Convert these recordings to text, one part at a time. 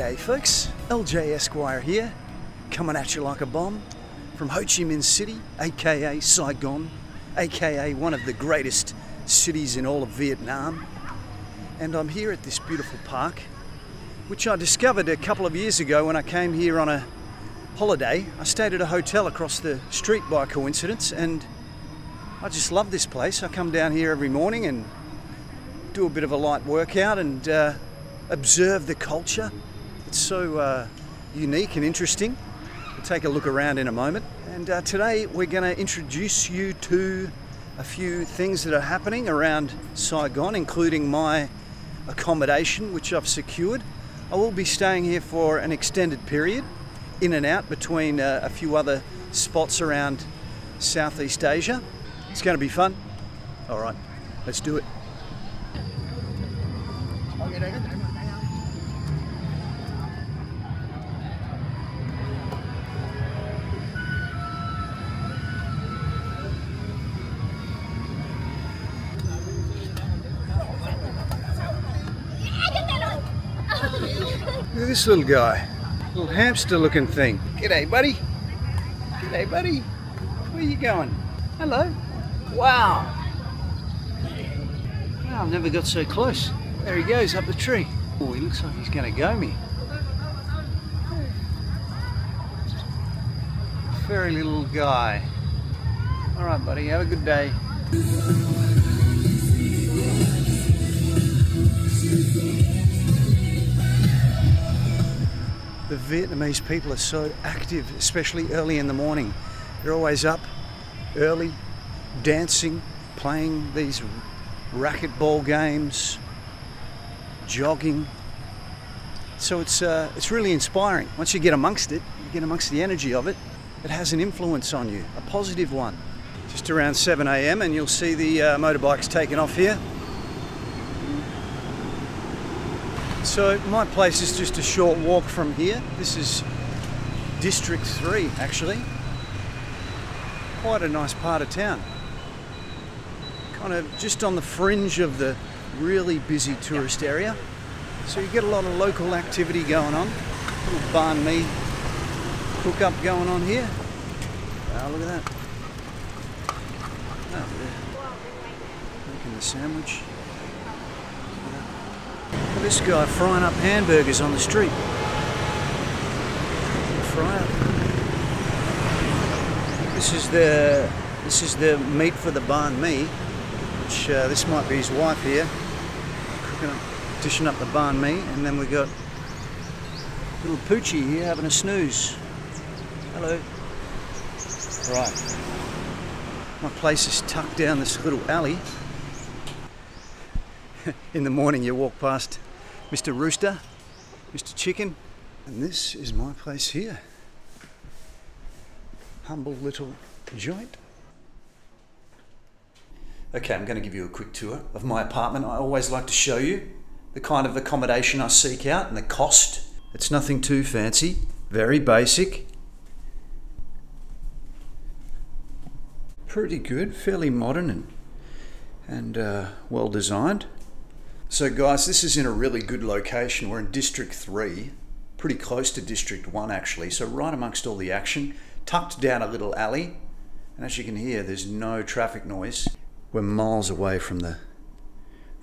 G'day folks, LJ Esquire here, coming at you like a bomb from Ho Chi Minh City, aka Saigon, aka one of the greatest cities in all of Vietnam. And I'm here at this beautiful park, which I discovered a couple of years ago when I came here on a holiday. I stayed at a hotel across the street by coincidence, and I just love this place. I come down here every morning and do a bit of a light workout and observe the culture. It's so unique and interesting. We'll take a look around in a moment. And today we're going to introduce you to a few things that are happening around Saigon, including my accommodation, which I've secured. I will be staying here for an extended period, in and out between a few other spots around Southeast Asia. It's going to be fun. All right, let's do it. Look at this little guy, little hamster looking thing. G'day buddy. G'day buddy. Where are you going? Hello. Wow. Wow, I've never got so close. There he goes up the tree. Oh, he looks like he's going to go me. Furry little guy. All right, buddy. Have a good day. The Vietnamese people are so active, especially early in the morning. They're always up early, dancing, playing these racquetball games, jogging. So it's really inspiring. Once you get amongst it, you get amongst the energy of it, it has an influence on you, a positive one. Just around 7 AM and you'll see the motorbikes taking off here. So my place is just a short walk from here. This is District 3 actually. Quite a nice part of town. Kind of just on the fringe of the really busy tourist area. So you get a lot of local activity going on. A little Banh Mi cook-up going on here. Wow, look at that. Oh, they're making the sandwich. Look at this guy frying up hamburgers on the street. Fry up. This is the meat for the Banh Mi. This might be his wife here, cooking up, dishing up the Banh Mi, and then we got little Poochie here having a snooze. Hello. Right. My place is tucked down this little alley. In the morning you walk past Mr. Rooster, Mr. Chicken, and this is my place here. Humble little joint. Okay, I'm going to give you a quick tour of my apartment. I always like to show you the kind of accommodation I seek out and the cost. It's nothing too fancy, very basic. Pretty good, fairly modern and well designed. So guys, this is in a really good location. We're in District 3, pretty close to District 1 actually, so right amongst all the action, tucked down a little alley. And as you can hear, there's no traffic noise. We're miles away from the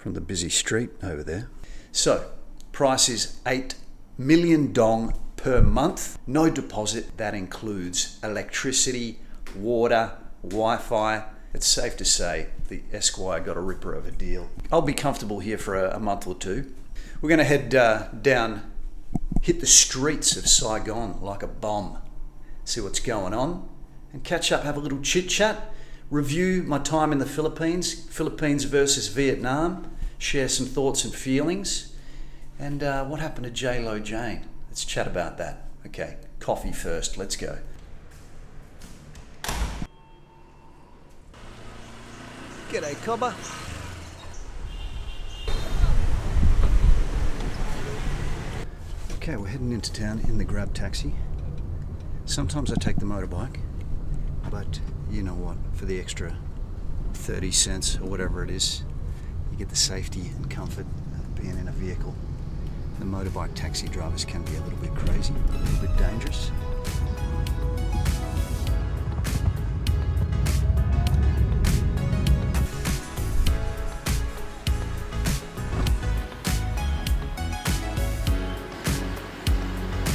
busy street over there. So, price is 8 million dong per month. No deposit, that includes electricity, water, Wi-Fi. It's safe to say the Esquire got a ripper of a deal. I'll be comfortable here for a month or two. We're gonna head down, hit the streets of Saigon like a bomb, see what's going on, and catch up, have a little chit chat. Review my time in the Philippines versus Vietnam, share some thoughts and feelings, and what happened to J-Lo Jane? Let's chat about that. Okay, coffee first, let's go. G'day, Cobber. Okay, we're heading into town in the Grab taxi. Sometimes I take the motorbike, but you know what, for the extra 30 cents or whatever it is, you get the safety and comfort of being in a vehicle. The motorbike taxi drivers can be a little bit crazy, a little bit dangerous.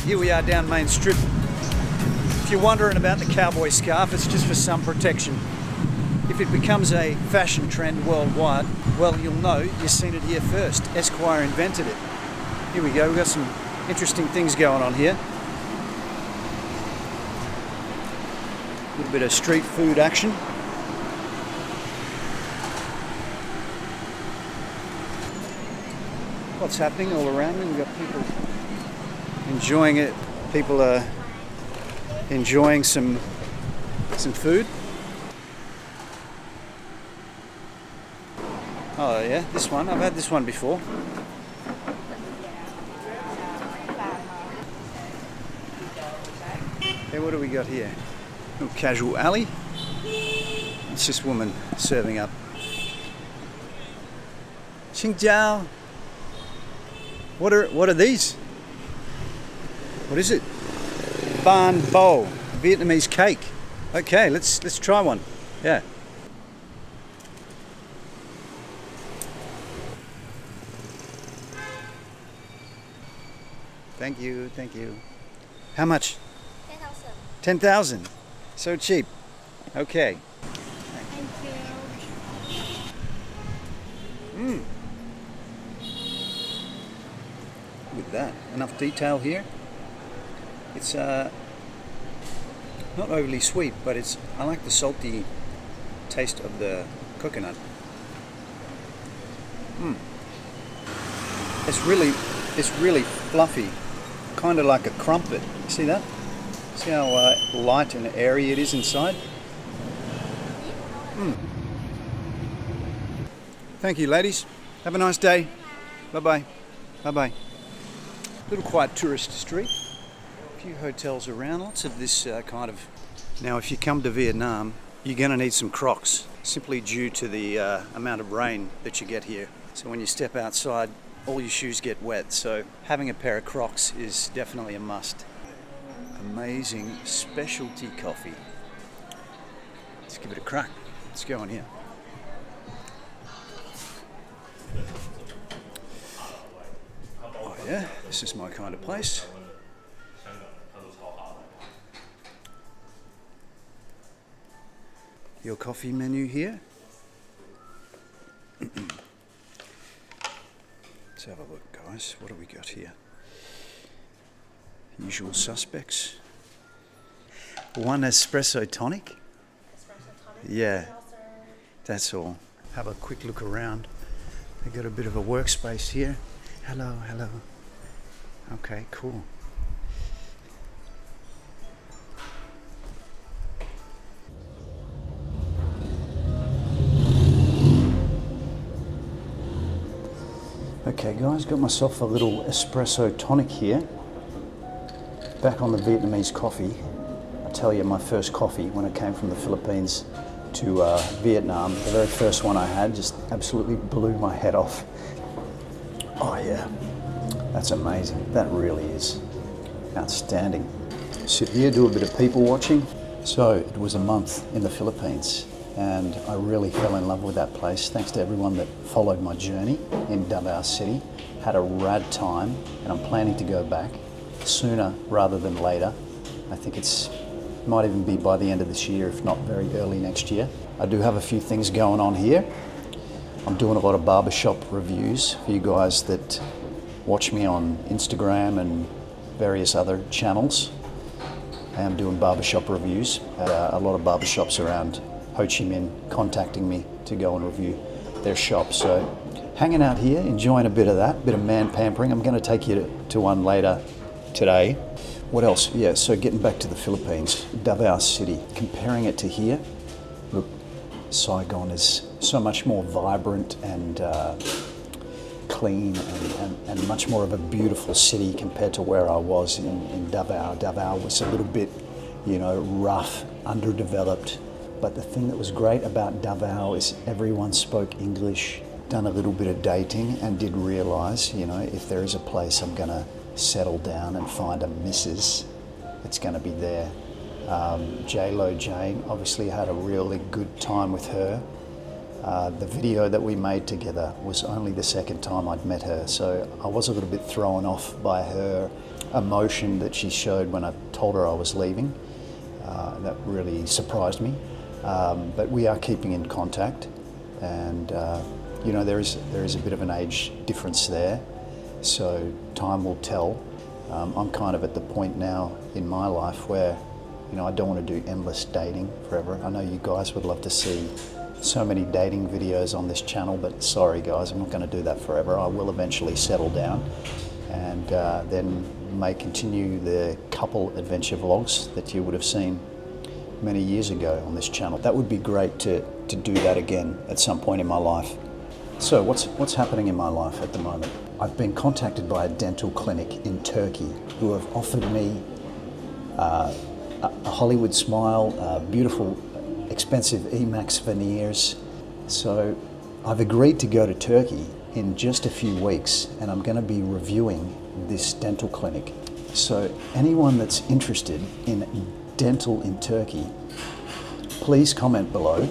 Here we are down Main Strip. If you're wondering about the cowboy scarf, it's just for some protection. If it becomes a fashion trend worldwide, well, you'll know you've seen it here first. Esquire invented it. Here we go, we've got some interesting things going on here. A little bit of street food action. What's happening all around me? We've got people enjoying it. People are enjoying some food. Oh yeah, this one. I've had this one before. Hey, what do we got here? Little casual alley. It's this woman serving up. Ching jiao. What are these? What is it? Banh Bo, Vietnamese cake. Okay, let's try one. Yeah. Thank you, thank you. How much? 10,000. 10,000. So cheap. Okay. Thank you. With that, enough detail here. It's not overly sweet, but I like the salty taste of the coconut. It's really fluffy, kind of like a crumpet. See that? See how light and airy it is inside? Thank you, ladies. Have a nice day. Bye bye. Bye bye. Little quiet tourist street. Few hotels around, lots of this kind of. Now if you come to Vietnam, you're going to need some Crocs, simply due to the amount of rain that you get here. So when you step outside, all your shoes get wet, so having a pair of Crocs is definitely a must. Amazing specialty coffee. Let's give it a crack. Let's go in here. Oh yeah, this is my kind of place. Your coffee menu here. Let's have a look, guys. What do we got here? Usual suspects. One espresso tonic. Yeah, that's all. Have a quick look around. They got a bit of a workspace here. Hello, hello. Okay, cool. Okay guys, got myself a little espresso tonic here. Back on the Vietnamese coffee. I tell you, my first coffee when I came from the Philippines to Vietnam, the very first one I had just absolutely blew my head off. Oh yeah, that's amazing. That really is outstanding. Sit here, do a bit of people watching. So it was a month in the Philippines, and I really fell in love with that place. Thanks to everyone that followed my journey in Davao City. Had a rad time, and I'm planning to go back sooner rather than later. I think might even be by the end of this year, if not very early next year. I do have a few things going on here. I'm doing a lot of barbershop reviews for you guys that watch me on Instagram and various other channels. I am doing barbershop reviews at a lot of barbershops around Ho Chi Minh, contacting me to go and review their shop. So hanging out here, enjoying a bit of that, bit of man pampering. I'm going to take you to one later today. What else? Yeah, so getting back to the Philippines, Davao City, comparing it to here. Look, Saigon is so much more vibrant and clean and much more of a beautiful city compared to where I was in Davao. Davao was a little bit, you know, rough, underdeveloped. But the thing that was great about Davao is everyone spoke English. done a little bit of dating and did realize, you know, if there is a place I'm going to settle down and find a missus, it's going to be there. J-Lo Jane, obviously had a really good time with her. The video that we made together was only the second time I'd met her, so I was a little bit thrown off by her emotion that she showed when I told her I was leaving. That really surprised me. But we are keeping in contact, and you know, there is a bit of an age difference there, so time will tell. I'm kind of at the point now in my life where, you know, I don't want to do endless dating forever. I know you guys would love to see so many dating videos on this channel, but sorry guys, I'm not going to do that forever. I will eventually settle down and then may continue the couple adventure vlogs that you would have seen many years ago on this channel. That would be great to do that again at some point in my life. So what's happening in my life at the moment? I've been contacted by a dental clinic in Turkey who have offered me a Hollywood smile, beautiful expensive Emax veneers. So I've agreed to go to Turkey in just a few weeks, and I'm going to be reviewing this dental clinic. So anyone that's interested in dental in Turkey, please comment below.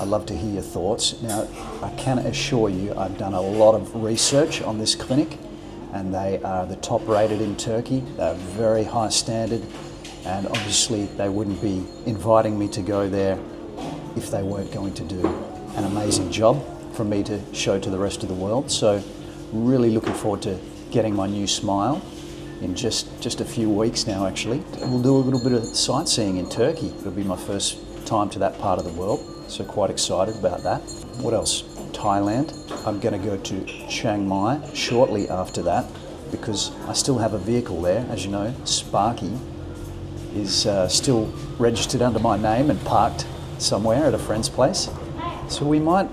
I'd love to hear your thoughts. Now, I can assure you I've done a lot of research on this clinic, and they are the top rated in Turkey. They're very high standard, and obviously they wouldn't be inviting me to go there if they weren't going to do an amazing job for me to show to the rest of the world. So really looking forward to getting my new smile in just a few weeks now, actually. We'll do a little bit of sightseeing in Turkey. It'll be my first time to that part of the world, so quite excited about that. What else? Thailand. I'm gonna go to Chiang Mai shortly after that because I still have a vehicle there. As you know, Sparky is still registered under my name and parked somewhere at a friend's place. So we might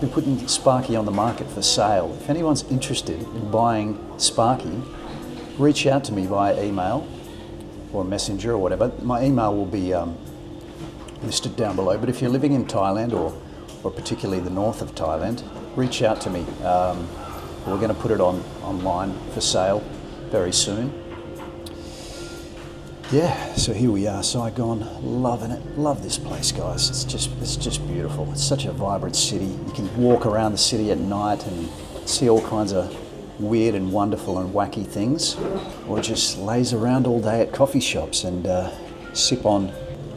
be putting Sparky on the market for sale. If anyone's interested in buying Sparky, reach out to me via email or messenger or whatever. My email will be listed down below, but if you're living in Thailand or particularly the north of Thailand, reach out to me. We're going to put it online for sale very soon. Yeah, so here we are, Saigon, loving it. Love this place, guys. It's just beautiful. It's such a vibrant city. You can walk around the city at night and see all kinds of weird and wonderful and wacky things, or just laze around all day at coffee shops and sip on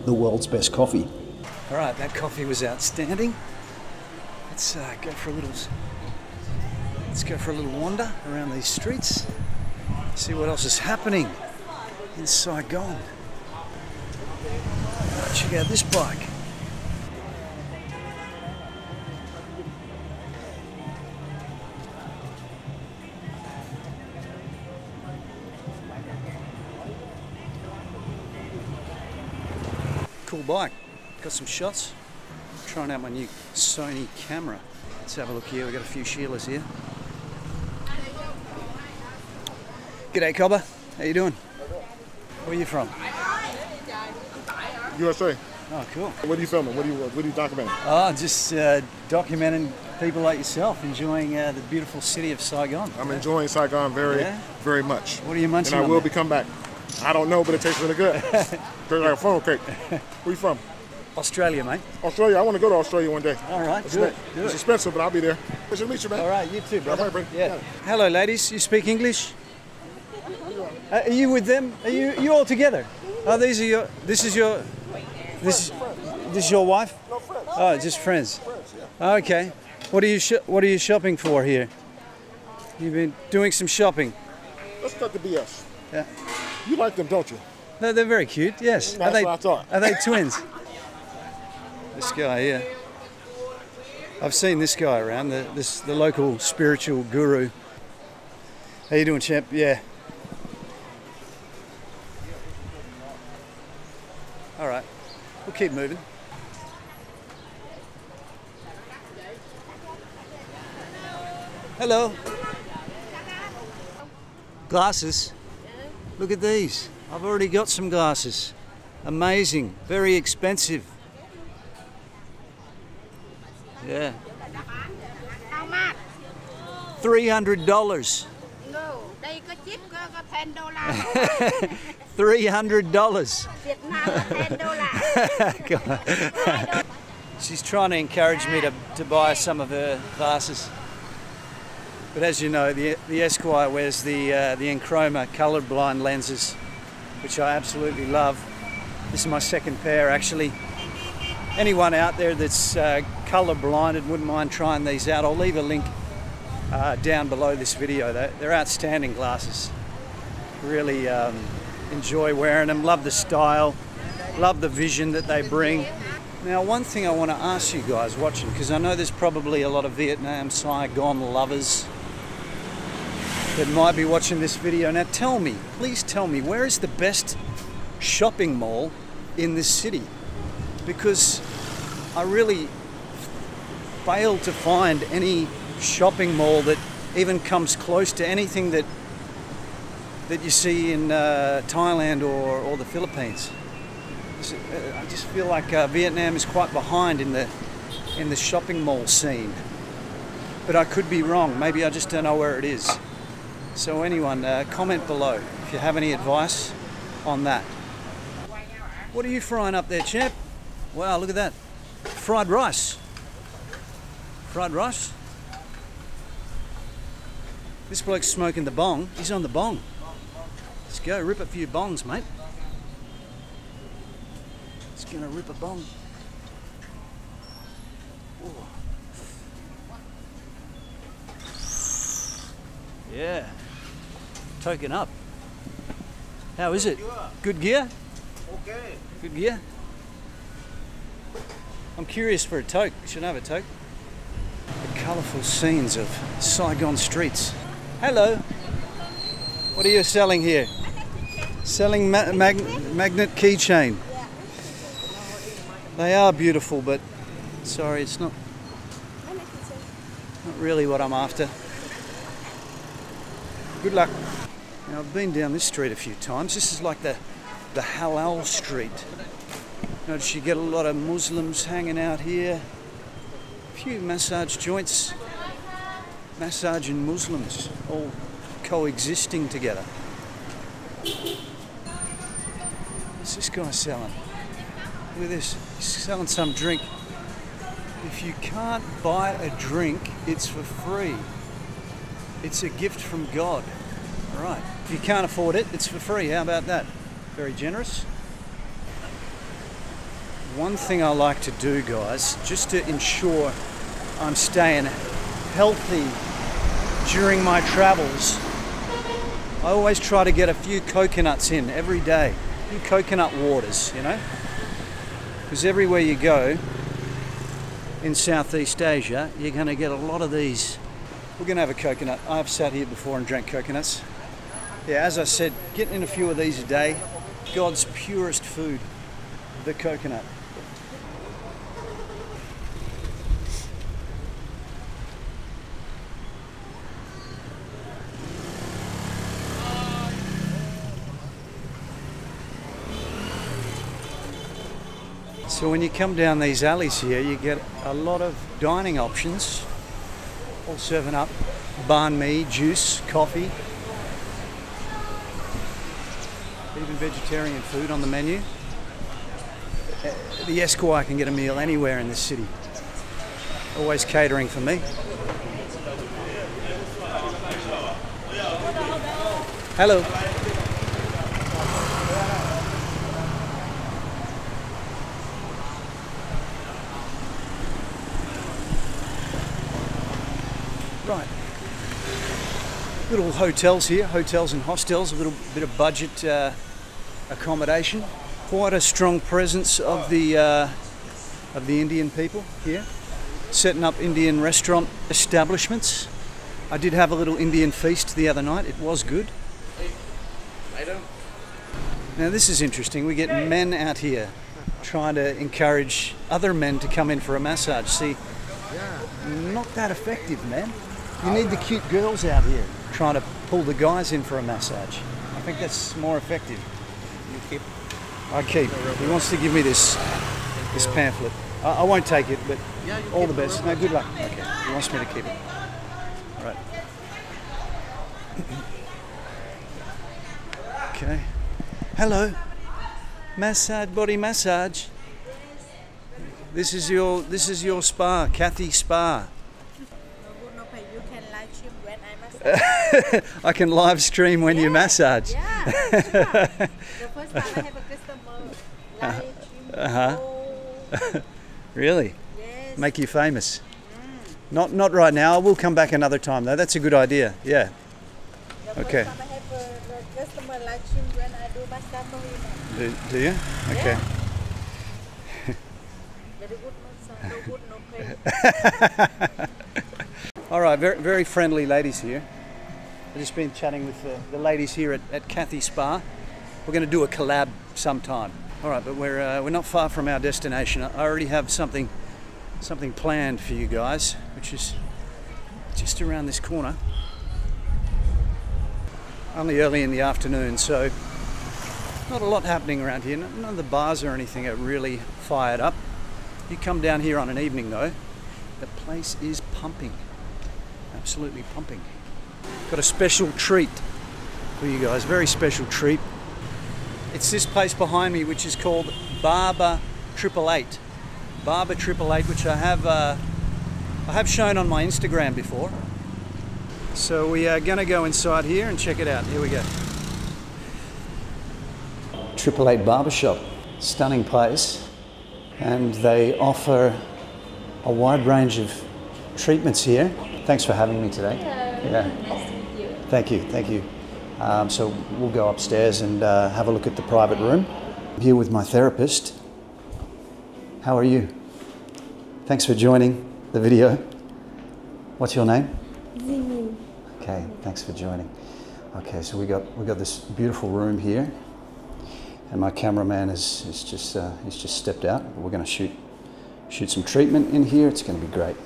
the world's best coffee. All right, that coffee was outstanding. Let's go for a little wander around these streets, see what else is happening in Saigon. Check out this bike. Cool bike. Got some shots. Trying out my new Sony camera. Let's have a look here. We've got a few Sheilas here. G'day, Cobber. How you doing? Where are you from? USA. Oh, cool. What are you filming? What are you documenting? Oh, just documenting people like yourself enjoying the beautiful city of Saigon. I'm enjoying Saigon very much. What are you munching on? And I will be coming back. I don't know, but it tastes really good. Tastes like a funnel cake. Where you from? Australia, mate. Australia. I want to go to Australia one day. All right, do it. It's expensive, but I'll be there. Nice to meet you, man. All right, you too, brother. Right, yeah. Hello, ladies. You speak English? Are you with them? Are you all together? Oh, these are your. This is your wife? No, friends. Oh, just friends. Friends, yeah. Okay. What are you shopping for here? You've been doing some shopping. Let's cut the BS. Yeah. You like them, don't you? No, they're very cute, yes. That's what I thought. Are they twins? This guy here. I've seen this guy around, the local spiritual guru. How you doing, champ? Yeah. All right, we'll keep moving. Hello. Glasses. Look at these. I've already got some glasses. Amazing. Very expensive. Yeah. How much? $300. No, they got cheap, got $10. $300. $10. She's trying to encourage me to buy some of her glasses. But as you know, the Esquire wears the Enchroma colourblind lenses, which I absolutely love. This is my second pair, actually. Anyone out there that's colour blinded wouldn't mind trying these out. I'll leave a link down below this video. They're outstanding glasses. Really enjoy wearing them. Love the style, love the vision that they bring. Now, one thing I want to ask you guys watching, because I know there's probably a lot of Vietnam, Saigon lovers that might be watching this video. Now tell me, please tell me, where is the best shopping mall in this city? Because I really failed to find any shopping mall that even comes close to anything that you see in Thailand or the Philippines. I just feel like Vietnam is quite behind in the shopping mall scene. But I could be wrong. Maybe I just don't know where it is. So anyone, comment below if you have any advice on that. What are you frying up there, champ? Wow, look at that. Fried rice. Fried rice. This bloke's smoking the bong. He's on the bong. Let's go rip a few bongs, mate. It's gonna rip a bong. Ooh. Yeah. Token up. How is it? Good gear? Okay. Good gear? I'm curious for a toke. Should I have a toke? The colourful scenes of Saigon streets. Hello. What are you selling here? Selling magnet keychain. They are beautiful, but sorry, it's not really what I'm after. Good luck. Now, I've been down this street a few times. This is like the halal street. Notice you get a lot of Muslims hanging out here. A few massage joints. Massage and Muslims all coexisting together. What's this guy selling? Look at this. He's selling some drink. If you can't buy a drink, it's for free. It's a gift from God. All right. If you can't afford it, it's for free. How about that? Very generous. One thing I like to do, guys, just to ensure I'm staying healthy during my travels, I always try to get a few coconuts in every day. A few coconut waters, you know? Because everywhere you go in Southeast Asia, you're going to get a lot of these. We're going to have a coconut. I've sat here before and drank coconuts. Yeah, as I said, getting in a few of these a day. God's purest food, the coconut. So when you come down these alleys here, you get a lot of dining options, all serving up banh mi, juice, coffee, even vegetarian food on the menu. The Esquire can get a meal anywhere in the city. Always catering for me. Hello. Right. Little hotels here, hotels and hostels, a little bit of budget accommodation. Quite a strong presence of the Indian people here, setting up Indian restaurant establishments. I did have a little Indian feast the other night. It was good. Now this is interesting. We get men out here trying to encourage other men to come in for a massage. See, not that effective, man. You need the cute girls out here trying to pull the guys in for a massage. I think that's more effective. I keep. He wants to give me this pamphlet. I won't take it, but yeah, all the best. No, good luck. Okay, he wants me to keep it. All right. Okay. Hello. Massage, body massage. This is your spa, Cathy Spa. You can live stream when I massage. I can live stream when you massage. Yeah, sure. The first time I have a customer live stream. Really? Yes. Make you famous. Mm. Not right now. I will come back another time though. That's a good idea. Yeah. The okay. First time I have a customer live stream when I do massage for him. Do you? Okay. Yeah. Very good massage. No good, no pain. All right, very, very friendly ladies here. I've just been chatting with the ladies here at Cathy Spa. We're going to do a collab sometime. All right, but we're not far from our destination. I already have something planned for you guys, which is just around this corner. Only early in the afternoon, so not a lot happening around here. None of the bars or anything are really fired up. You come down here on an evening though, the place is pumping. Absolutely pumping. Got a special treat for you guys, very special treat. It's this place behind me, which is called Barber Triple Eight. Barber Triple Eight, which I have shown on my Instagram before. So we are gonna go inside here and check it out. Here we go. Triple Eight Barbershop, stunning place, and they offer a wide range of treatments here. Thanks for having me today. Hello. Yeah. Nice to meet you. Thank you, thank you. So we'll go upstairs and have a look at the private room. I'm here with my therapist. How are you? Thanks for joining the video. What's your name? Zimi. Okay, thanks for joining. Okay, so we got this beautiful room here, and my cameraman is just stepped out. We're going to shoot some treatment in here. It's going to be great.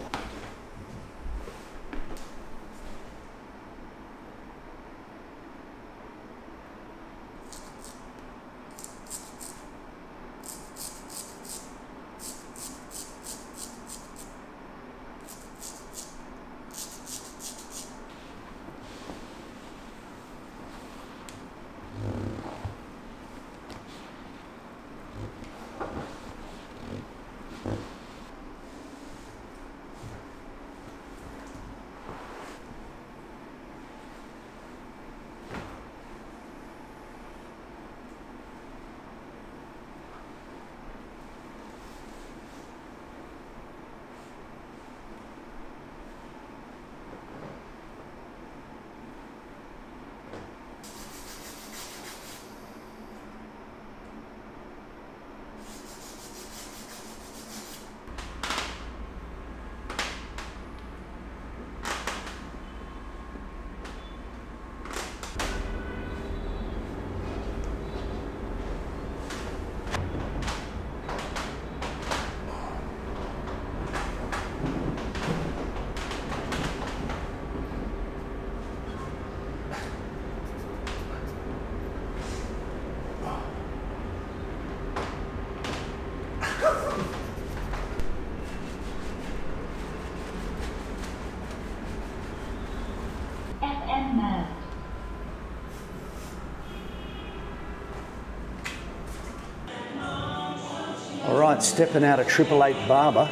Alright, stepping out of Triple Eight Barber,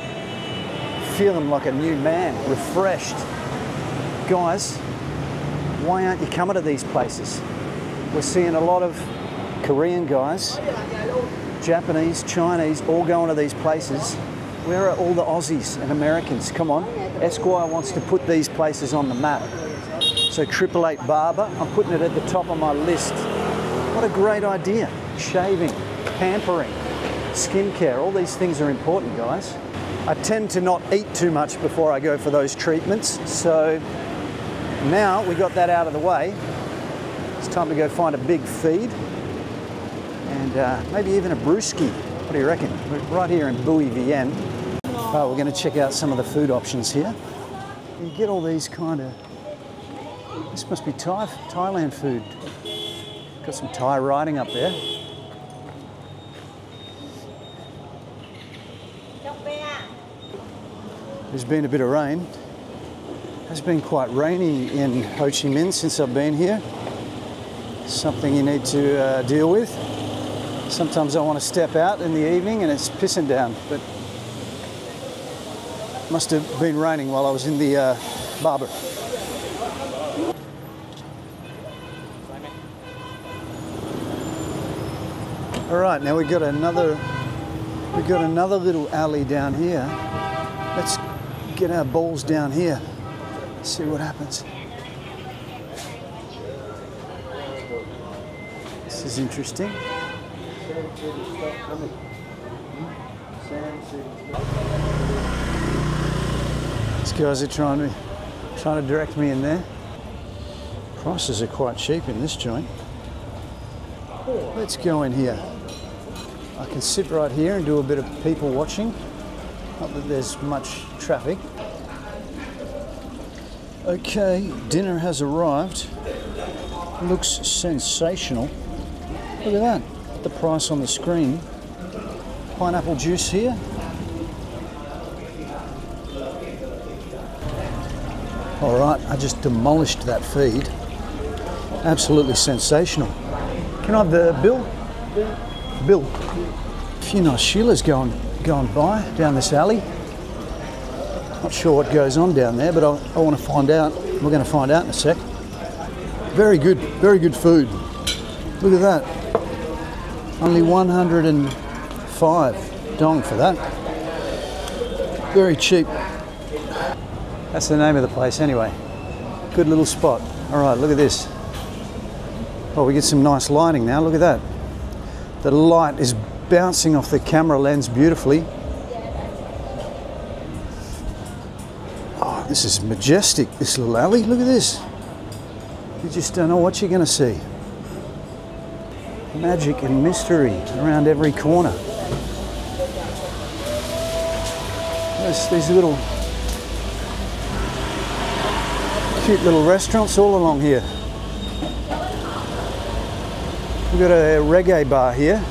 feeling like a new man, refreshed. Guys, why aren't you coming to these places? We're seeing a lot of Korean guys, Japanese, Chinese, all going to these places. Where are all the Aussies and Americans? Come on, Esquire wants to put these places on the map. So Triple Eight Barber, I'm putting it at the top of my list. What a great idea. Shaving, pampering, skincare, all these things are important, guys. I tend to not eat too much before I go for those treatments. So now we got that out of the way. It's time to go find a big feed and maybe even a brewski. What do you reckon? We're right here in Bui Vien. Oh, we're going to check out some of the food options here. You get all these kind of... This must be Thailand food. Got some Thai writing up there. There's been a bit of rain. It's been quite rainy in Ho Chi Minh since I've been here. Something you need to deal with. Sometimes I want to step out in the evening and it's pissing down, but it must have been raining while I was in the barber. All right, now we've got another little alley down here. Let's get our balls down here. See what happens. This is interesting. These guys are trying to direct me in there. Prices are quite cheap in this joint. Let's go in here. I can sit right here and do a bit of people watching. Not that there's much traffic. Okay, dinner has arrived. Looks sensational. Look at that, the price on the screen. Pineapple juice here. All right, I just demolished that feed. Absolutely sensational. Can I have the bill? Bill. A few nice sheilas going by down this alley. Not sure what goes on down there, but I want to find out. We're going to find out in a sec. Very good food. Look at that. Only 105 dong for that. Very cheap. That's the name of the place anyway. Good little spot. All right, look at this. Oh, we get some nice lighting now. Look at that. The light is bouncing off the camera lens beautifully. This is majestic, this little alley. Look at this. You just don't know what you're going to see. Magic and mystery around every corner. There's these little cute little restaurants all along here. We've got a reggae bar here.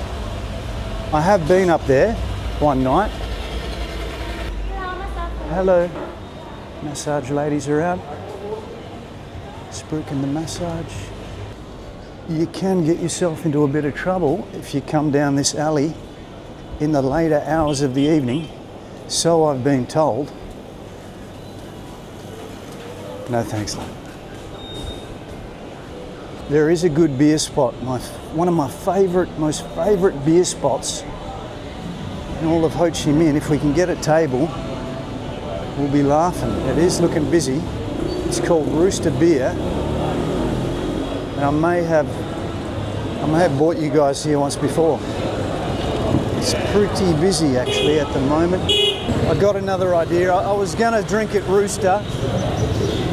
I have been up there one night. Hello. Massage ladies are out, spooking the massage. You can get yourself into a bit of trouble if you come down this alley in the later hours of the evening, so I've been told. No thanks, lad. There is a good beer spot, one of my favorite, most favorite beer spots in all of Ho Chi Minh. If we can get a table, we'll be laughing. It is looking busy. It's called Rooster Beer. And I may have bought you guys here once before. It's pretty busy actually at the moment. I got another idea. I was gonna drink at Rooster,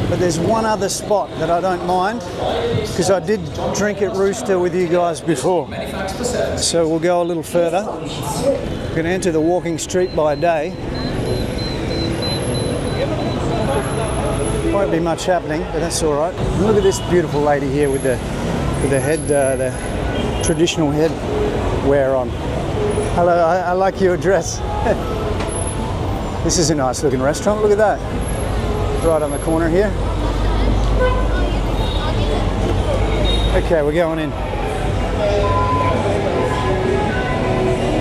but there's one other spot that I don't mind, because I did drink at Rooster with you guys before. So we'll go a little further. We can enter the walking street by day. Won't be much happening, but that's all right. And look at this beautiful lady here with the head, the traditional headwear on. Hello, I like your dress. This is a nice looking restaurant. Look at that, right on the corner here. Okay, we're going in.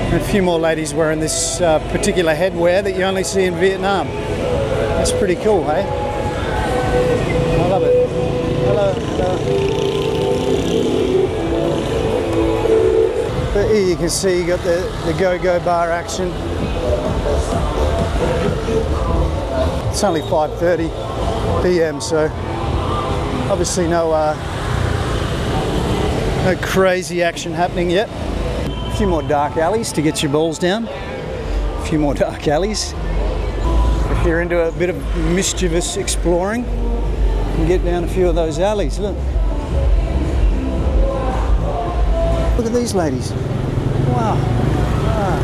And a few more ladies wearing this particular headwear that you only see in Vietnam. That's pretty cool, hey? I love it. Hello. Hello. But here you can see you got the go-go bar action. It's only 5:30 p.m. so obviously no crazy action happening yet. A few more dark alleys to get your balls down. A few more dark alleys. If you're into a bit of mischievous exploring, you can get down a few of those alleys. Look. Look at these ladies. Wow. Wow.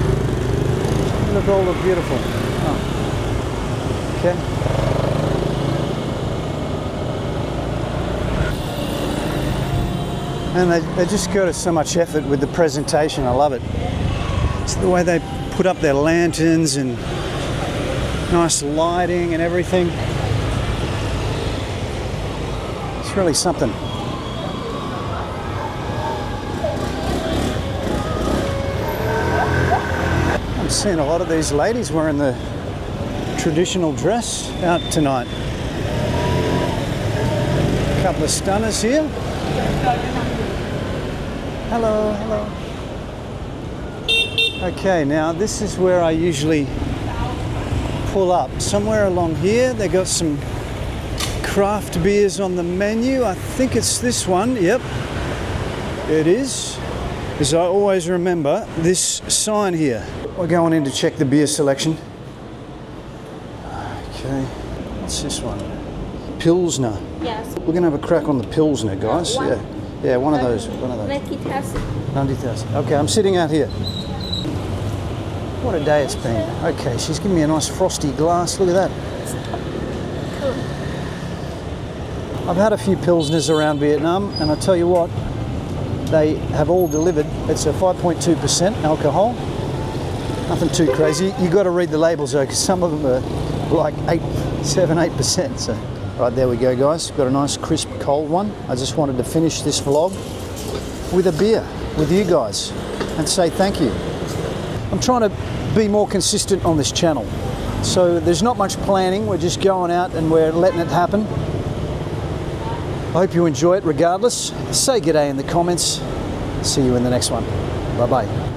Look, all look beautiful. Oh. Okay. And they just go to so much effort with the presentation. I love it. It's the way they put up their lanterns and Nice lighting and everything. It's really something. I'm seeing a lot of these ladies wearing the traditional dress out tonight. A couple of stunners here. Hello, hello. Okay, now this is where I usually pull up. Somewhere along here, they got some craft beers on the menu. I think it's this one. Yep, it is. As I always remember, this sign here. We're going in to check the beer selection. Okay, what's this one? Pilsner. Yes. We're gonna have a crack on the Pilsner, guys. One. Yeah, yeah, one of those. One of those. 90,000. 90,000. Okay, I'm sitting out here. What a day it's been. Okay, she's giving me a nice frosty glass. Look at that. Cool. I've had a few Pilsners around Vietnam, and I tell you what, they have all delivered. It's a 5.2% alcohol. Nothing too crazy. You got to read the labels though, because some of them are like 8%. So, right, there we go, guys. Got a nice crisp cold one. I just wanted to finish this vlog with a beer with you guys and say thank you. I'm trying to be more consistent on this channel. So there's not much planning. We're just going out and we're letting it happen. I hope you enjoy it regardless. Say good day in the comments. See you in the next one. Bye-bye.